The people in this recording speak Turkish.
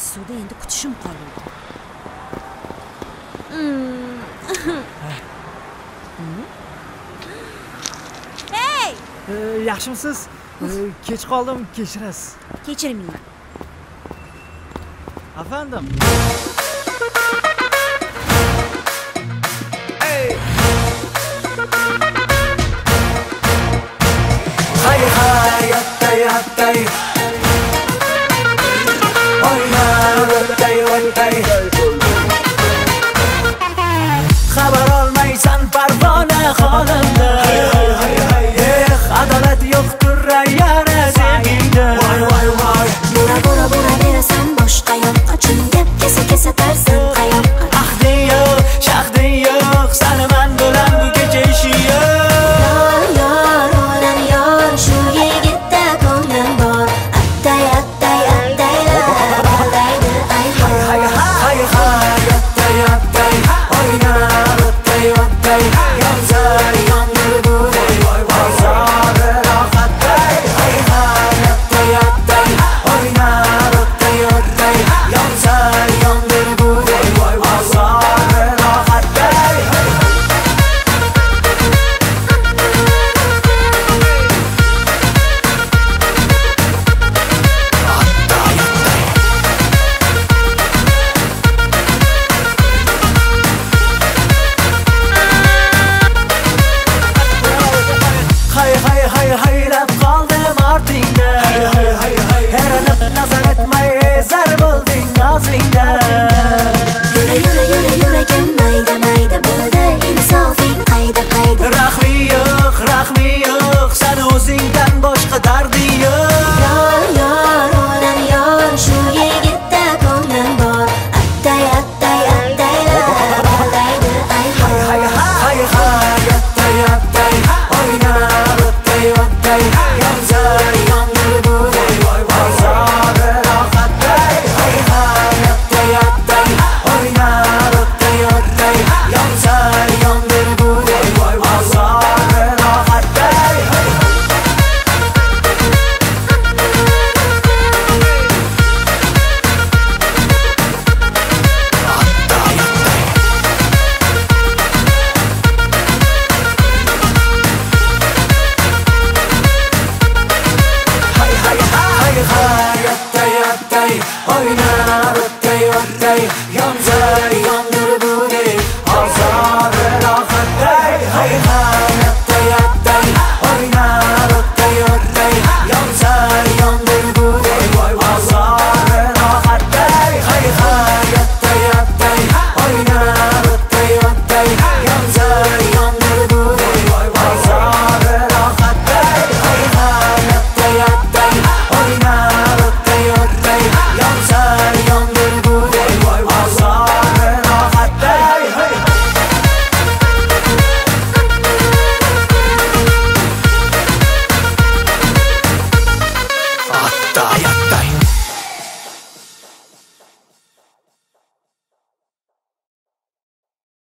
Maqsuda endi kutishim qoldi. Hey! Yaxshimisiz? Kech qoldim, kechirasiz. Kechirmayman. Efendim. Hey! Hay hay attay attay. Oynar attay attay. Xabar olmaysan Parvona xonim.